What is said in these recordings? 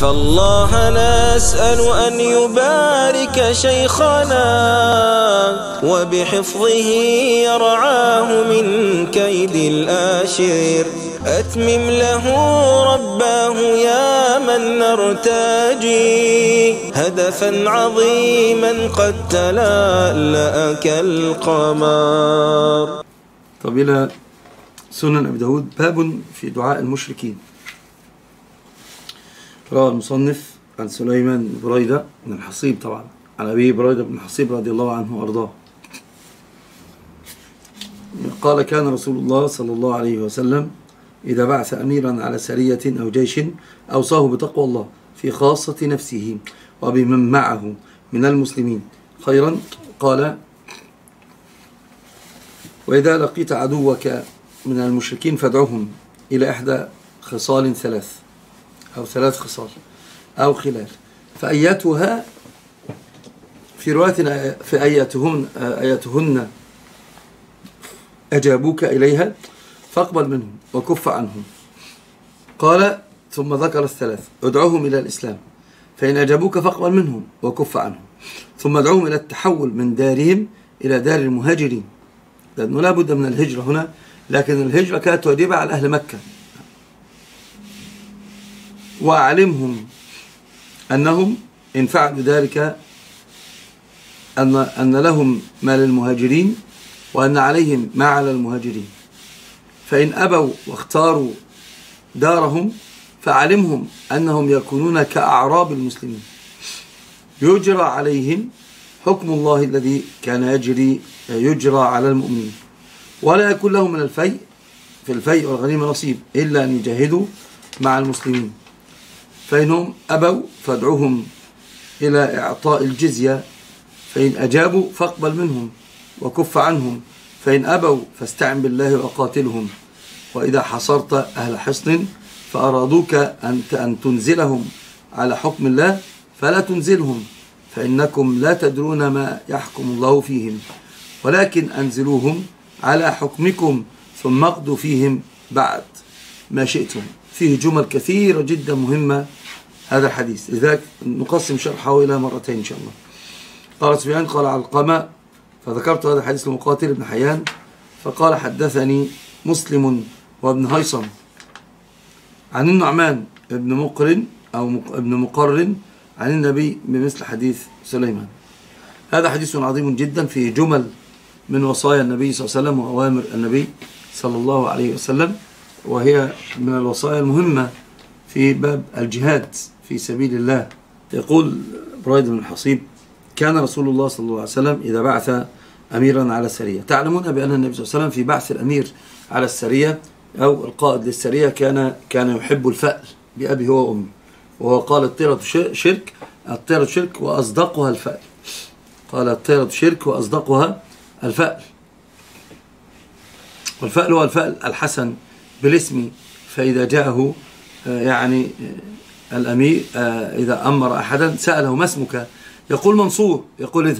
فالله نسأل أن يبارك شيخنا وبحفظه يرعاه من كيد الآشر. أتمم له رباه يا من نرتجي هدفا عظيما قد تلألأ كالقمر. طب إلى سنن أبي داود، باب في دعاء المشركين. روى المصنف عن سليمان بن بريدة بن الحصيب، طبعا عن أبي بريدة بن الحصيب رضي الله عنه وأرضاه، قال: كان رسول الله صلى الله عليه وسلم إذا بعث أميرا على سرية أو جيش أوصاه بتقوى الله في خاصة نفسه وبمن معه من المسلمين خيرا. قال: وإذا لقيت عدوك من المشركين فادعهم إلى إحدى خصال ثلاث أو ثلاث خصال أو خلال، فأيتها في رواية فأيتهن أجابوك إليها فاقبل منهم وكف عنهم. قال: ثم ذكر الثلاث: ادعوهم إلى الإسلام فإن أجابوك فاقبل منهم وكف عنهم، ثم ادعوهم إلى التحول من دارهم إلى دار المهاجرين، لأنه لا بد من الهجرة هنا، لكن الهجرة كانت واجبة على أهل مكة، وأعلمهم أنهم إن فعلوا ذلك أن لهم ما للمهاجرين وأن عليهم ما على المهاجرين، فإن أبوا واختاروا دارهم فأعلمهم أنهم يكونون كأعراب المسلمين يجرى عليهم حكم الله الذي كان يجرى على المؤمنين، ولا يكون لهم من الفيء في الفيء والغنيمة نصيب إلا أن يجاهدوا مع المسلمين، فإنهم أبوا فادعوهم إلى إعطاء الجزية، فإن أجابوا فاقبل منهم وكف عنهم، فإن أبوا فاستعن بالله وقاتلهم، وإذا حصرت أهل حصن فأرادوك أن تنزلهم على حكم الله فلا تنزلهم، فإنكم لا تدرون ما يحكم الله فيهم، ولكن أنزلوهم على حكمكم ثم اقضوا فيهم بعد ما شئتم. فيه جمل كثيرة جدا مهمة هذا الحديث، لذلك نقسم شرحه إلى مرتين إن شاء الله. قال سفيان: قال علقمة، فذكرت هذا الحديث لمقاتل بن حيان، فقال: حدثني مسلم وابن هيثم عن النعمان ابن مقرن أو ابن مقرن عن النبي بمثل حديث سليمان. هذا حديث عظيم جدا، فيه جمل من وصايا النبي صلى الله عليه وسلم وأوامر النبي صلى الله عليه وسلم، وهي من الوصايا المهمة في باب الجهاد في سبيل الله. يقول بريدة بن الحصيب: كان رسول الله صلى الله عليه وسلم إذا بعث أميرا على السرية. تعلمون بأن النبي صلى الله عليه وسلم في بعث الأمير على السرية أو القائد للسرية كان يحب الفأل بأبي هو وأمي، وهو قال: الطيرة شرك وأصدقها الفأل. قال: الطيرة شرك وأصدقها الفأل، والفأل هو الفأل الحسن بالاسم، فإذا جاءه يعني الأمير إذا أمر أحدا سأله: ما اسمك؟ يقول: منصور، يقول: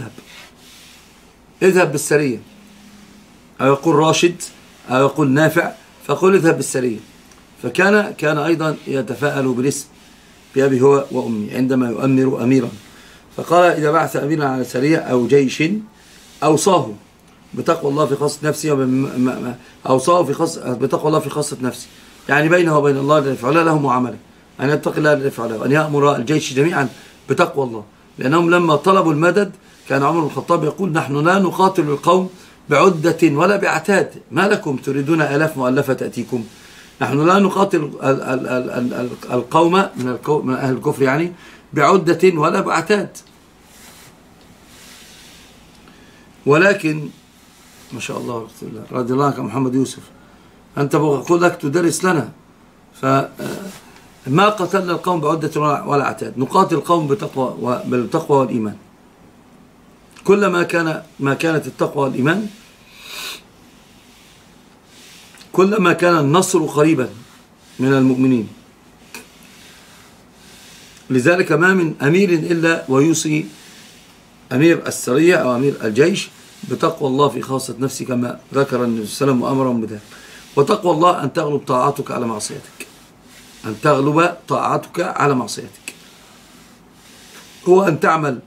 اذهب بالسرية، أو يقول راشد، أو يقول نافع، فقل اذهب بالسرية. فكان أيضا يتفاءل بالاسم بأبي هو وأمي عندما يؤمر أميرا. فقال: إذا بعث أميرا على سرية أو جيش أوصاه بتقوى الله في خاصة نفسي بتقوى الله في خاصة نفسي، يعني بينه وبين الله الذي يفعلها له معاملة، أن يتقي الله الذي يفعلها، وأن يأمر الجيش جميعا بتقوى الله، لأنهم لما طلبوا المدد كان عمر بن الخطاب يقول: نحن لا نقاتل القوم بعدة ولا بعتاد، ما لكم تريدون آلاف مؤلفة تأتيكم، نحن لا نقاتل القوم من أهل الكفر يعني بعدة ولا بعتاد، ولكن ما شاء الله رضي الله عنك محمد يوسف، أنت أقول لك تدرس لنا، فما قتلنا القوم بعدة ولا عتاد، نقاتل القوم بالتقوى والإيمان. كلما كانت التقوى والإيمان كلما كان النصر قريبا من المؤمنين، لذلك ما من أمير إلا ويوصي أمير السرية أو أمير الجيش بتقوى الله في خاصة نفسي، كما ذكر النبي صلى الله عليه وسلم وأمرهم بذلك. وتقوى الله أن تغلب طاعتك على معصيتك، هو أن تعمل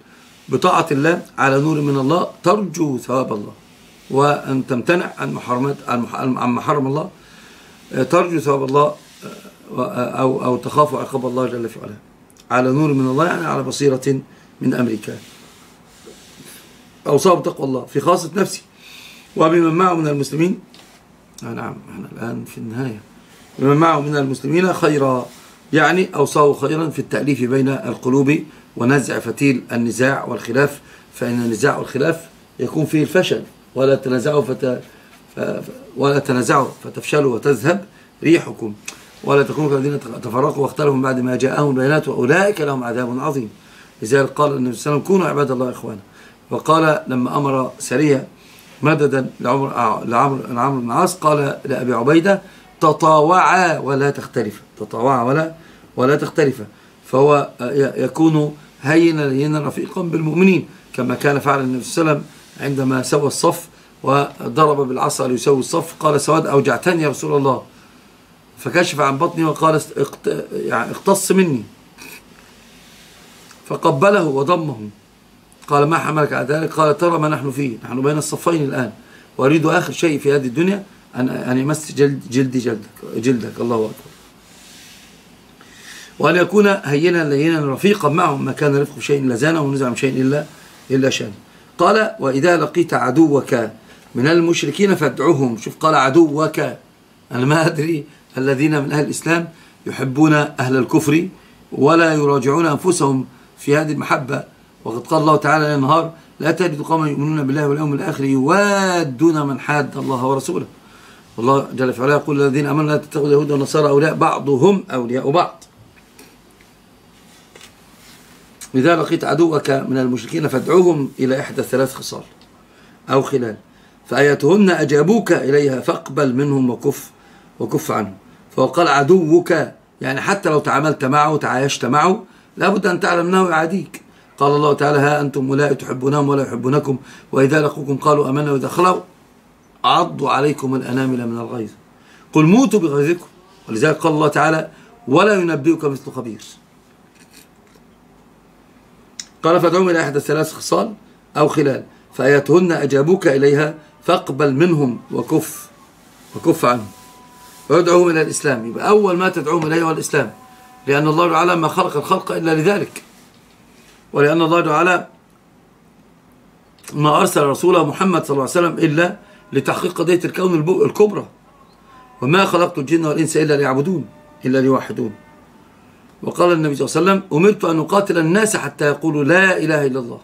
بطاعة الله على نور من الله ترجو ثواب الله، وأن تمتنع عن محرمات عن محرم الله ترجو ثواب الله أو تخاف عقاب الله جل في علاه، على نور من الله يعني على بصيرة من أمريكا. أوصاه بتقوى الله في خاصة نفسي وبمن معه من المسلمين. نعم احنا الآن في النهاية. ومن معه من المسلمين خيرا، يعني أوصاه خيرا في التأليف بين القلوب ونزع فتيل النزاع والخلاف، فإن النزاع والخلاف يكون فيه الفشل، ولا تنازعوا فتفشلوا وتذهب ريحكم، ولا تكونوا كالذين تفرقوا واختلفوا من بعد ما جاءهم البينات وأولئك لهم عذاب عظيم. لذلك قال النبي صلى الله عليه وسلم كونوا عباد الله إخوانا. وقال لما أمر سرية مددا لعمرو بن العاص قال لأبي عبيدة تطاوعا ولا تختلفا، تطاوعا ولا تختلفا، فهو يكون هينا لينا رفيقا بالمؤمنين، كما كان فعل النبي صلى الله عليه وسلم عندما سوى الصف وضرب بالعصا ليسوي الصف، قال سواد أوجعتني يا رسول الله، فكشف عن بطني وقال اقتص مني، فقبله وضمه، قال ما حملك على ذلك؟ قال ترى ما نحن فيه، نحن بين الصفين الآن، وأريد آخر شيء في هذه الدنيا أن يمس جلدك. الله أكبر. وأن يكون هينا لينا رفيقا معهم، ما كان رفق شيء لزانه ونزع من شيء إلا شانه. قال وإذا لقيت عدوك من المشركين فادعهم. شوف قال عدوك، أنا ما أدري الذين من أهل الإسلام يحبون أهل الكفر ولا يراجعون أنفسهم في هذه المحبة، وقد قال الله تعالى ينهار لا تجد قوما يؤمنون بالله واليوم الآخر يوادون من حاد الله ورسوله. والله جل وعلا يقول الذين آمنوا لا تتخذوا اليهود والنصارى أولياء بعضهم أولياء بعض. إذا لقيت عدوك من المشركين فادعوهم إلى إحدى ثلاث خصال أو خلال، فأيتهن أجابوك إليها فاقبل منهم وكف عنهم. فقال عدوك، يعني حتى لو تعاملت معه وتعايشت معه لابد أن تعلم أنه يعاديك. قال الله تعالى ها أنتم أولئك تحبونهم ولا يحبونكم وإذا لقوكم قالوا آمنا وإذا خلوا عضوا عليكم الأنامل من الغيظ قل موتوا بغيظكم. ولذلك قال الله تعالى ولا ينبئك مثل خبير. قال فادعوهم إلى إحدى ثلاث خصال أو خلال، فأيتهن أجابوك إليها فاقبل منهم وكف عنهم. ويدعوهم إلى الإسلام، يبقى أول ما تدعوهم إليه هو الإسلام، لأن الله تعالى ما خلق الخلق إلا لذلك، ولأن الله تعالى ما أرسل رسوله محمد صلى الله عليه وسلم إلا لتحقيق قضية الكون الكبرى، وما خلقت الجن والإنس إلا ليعبدون إلا ليوحدون. وقال النبي صلى الله عليه وسلم أمرت أن أقاتل الناس حتى يقولوا لا إله إلا الله.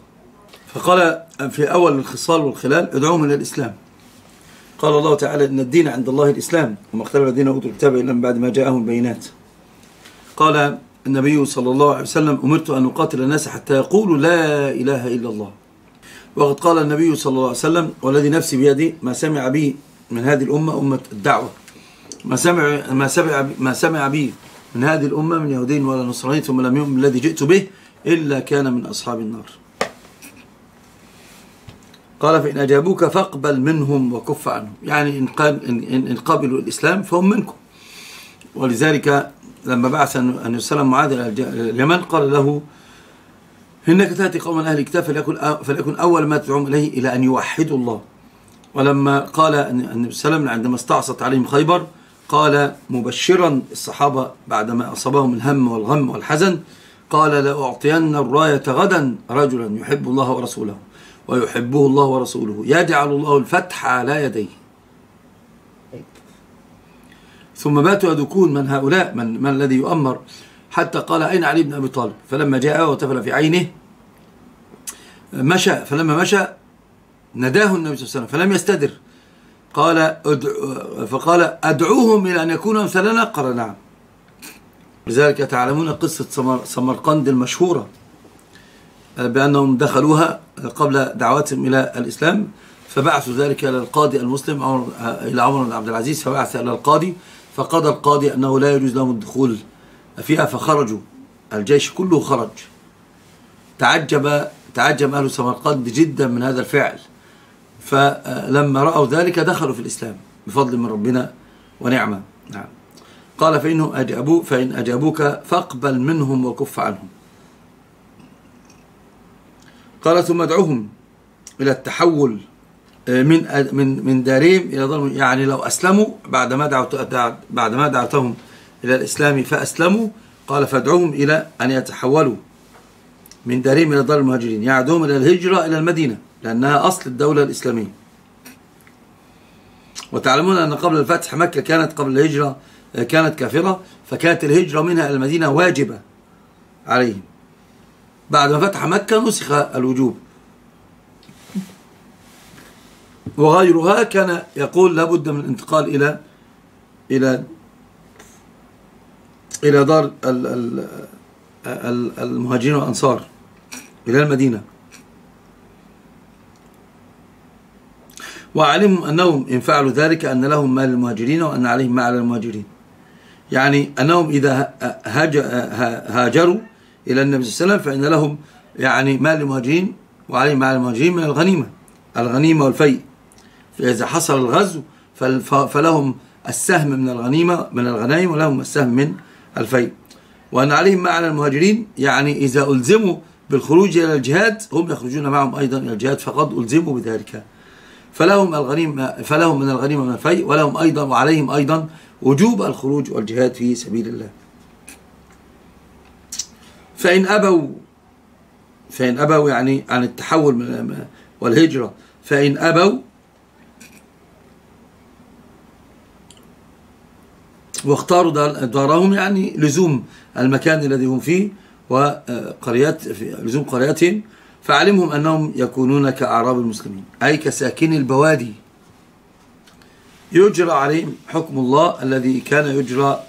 فقال في أول الخصال والخلال ادعوهم إلى الإسلام. قال الله تعالى إن الدين عند الله الإسلام وما اختلف الذين أوتوا الكتاب إلا من بعد ما جاءهم البينات. قال النبي صلى الله عليه وسلم أمرت أن أقاتل الناس حتى يقولوا لا إله إلا الله. وقد قال النبي صلى الله عليه وسلم والذي نفسي بيدي ما سمع به من هذه الأمة أمة الدعوة ما سمع به من هذه الأمة من يهودين ولا نصرانيين ثم لم يؤمن بالذي جئت به إلا كان من أصحاب النار. قال فإن أجابوك فاقبل منهم وكف عنهم، يعني إن قبلوا الإسلام فهم منكم. ولذلك لما بعث أن يسلم معاذ إلى اليمن قال له إنك تأتي قوما أهل الكتاب فليكن أول ما تدعوهم إليه إلى أن يوحدوا الله. ولما قال النبي صلى الله عليه وسلم عندما استعصت عليهم خيبر قال مبشرا الصحابة بعدما أصابهم الهم والغم والحزن قال لأعطين الراية غدا رجلا يحب الله ورسوله ويحبه الله ورسوله يجعل الله الفتح على يديه. ثم باتوا يدكون من هؤلاء من الذي يؤمر، حتى قال أين علي بن أبي طالب؟ فلما جاء وتفل في عينه مشى، فلما مشى نداه النبي صلى الله عليه وسلم فلم يستدر، فقال أدعوهم إلى أن يكونوا أمثالنا؟ قال نعم. لذلك تعلمون قصة سمرقند المشهورة بأنهم دخلوها قبل دعواتهم إلى الإسلام، فبعثوا ذلك إلى القاضي المسلم إلى عمر بن عبد العزيز، فبعث إلى القاضي فقضى القاضي أنه لا يجوز لهم الدخول فيها، فخرجوا الجيش كله خرج. تعجب أهل سمرقند جدا من هذا الفعل، فلما رأوا ذلك دخلوا في الإسلام بفضل من ربنا ونعمة. نعم. قال فإن أجابوك فاقبل منهم وكف عنهم. قال ثم ادعوهم إلى التحول من دارهم إلى ظلم، يعني لو أسلموا بعدما دعوتهم إلى الإسلام فأسلموا، قال فادعوهم إلى أن يتحولوا من دارهم إلى دار المهاجرين، يعدهم إلى الهجرة إلى المدينة لأنها أصل الدولة الإسلامية. وتعلمون أن قبل الفتح مكة كانت قبل الهجرة كانت كافرة، فكانت الهجرة منها إلى المدينة واجبة عليهم. بعد ما فتح مكة نسخ الوجوب، وغيرها كان يقول لابد من الانتقال إلى إلى إلى دار المهاجرين والأنصار إلى المدينة. وعلمهم أنهم إن فعلوا ذلك أن لهم مال المهاجرين وأن عليهم ما على المهاجرين، يعني أنهم إذا هاجروا إلى النبي صلى الله عليه وسلم فإن لهم يعني مال المهاجرين وعليهم ما على المهاجرين من الغنيمة والفيء، فإذا حصل الغزو فلهم السهم من الغنيمة من الغنائم ولهم السهم من الفيء. وأن عليهم ما على المهاجرين يعني إذا ألزموا بالخروج إلى الجهاد هم يخرجون معهم أيضا إلى الجهاد، فقد ألزموا بذلك، فلهم من الغنيمة من الفيء، ولهم أيضا وعليهم أيضا وجوب الخروج والجهاد في سبيل الله. فإن أبوا يعني عن التحول والهجرة، فإن أبوا واختاروا دارهم، يعني لزوم المكان الذي هم فيه وقريات لزوم قرياتهم، فعلمهم أنهم يكونون كأعراب المسلمين، أي كساكني البوادي، يجرى عليهم حكم الله الذي كان يجرى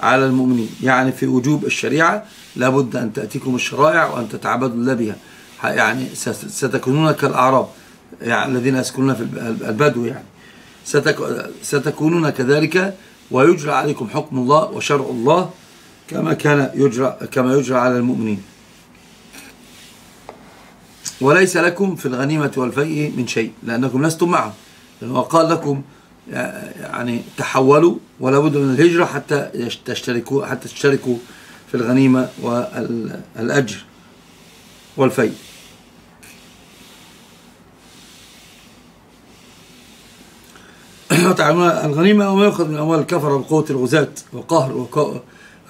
على المؤمنين. يعني في وجوب الشريعة لابد أن تأتيكم الشرائع وأن تتعبدوا الله بها، يعني ستكونون كالأعراب، يعني الذين يسكنون في البدو، يعني ستكونون كذلك، ويجرى عليكم حكم الله وشرع الله كما يجرى على المؤمنين. وليس لكم في الغنيمة والفيء من شيء لأنكم لستم معهم، لأنه قال لكم يعني تحولوا ولا بد من الهجرة حتى تشتركوا في الغنيمة والأجر والفيء. تعلمون الغنيمة وما يؤخذ من أموال الكفرة بقوة الغزاة وقهر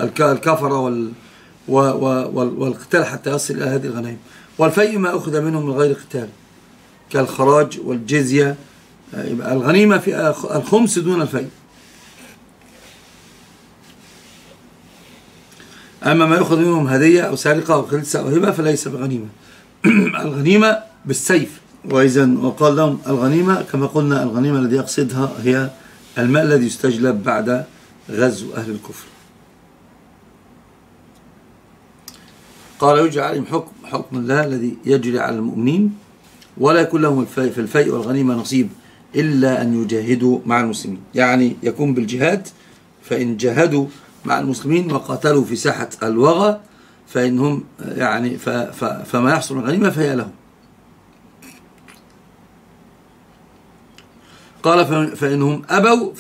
الكفرة والقتال حتى يصل إلى هذه الغنائم. والفيء ما أخذ منهم من غير قتال كالخراج والجزية. يبقى الغنيمة فيها الخمس دون الفيء. أما ما يأخذ منهم هدية أو سرقة أو خلسة أو هبة فليس بغنيمة. الغنيمة بالسيف. وإذا وقال لهم الغنيمة كما قلنا، الغنيمة الذي يقصدها هي المال الذي يستجلب بعد غزو أهل الكفر. قال يجري عليهم حكم الله الذي يجري على المؤمنين، ولا يكون لهم في الفيء والغنيمة نصيب إلا أن يجاهدوا مع المسلمين، يعني يكون بالجهاد. فإن جاهدوا مع المسلمين وقاتلوا في ساحة الوغى فإنهم يعني فما يحصل من الغنيمة فهي لهم. قال فإنهم أبوا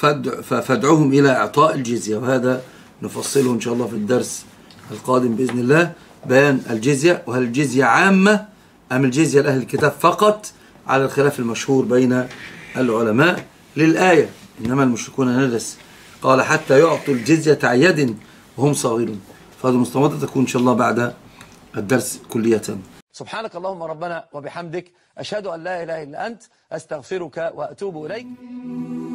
فادعوهم إلى إعطاء الجزية، وهذا نفصله إن شاء الله في الدرس القادم بإذن الله، بيان الجزية، وهل الجزية عامة أم الجزية لأهل الكتاب فقط، على الخلاف المشهور بين العلماء للآية إنما المشركون نجس، قال حتى يعطوا الجزية عن يد وهم صاغرون. فهذه المستمدة تكون إن شاء الله بعد الدرس كلية. سبحانك اللهم ربنا وبحمدك، أشهد أن لا إله إلا أنت، أستغفرك وأتوب إليك.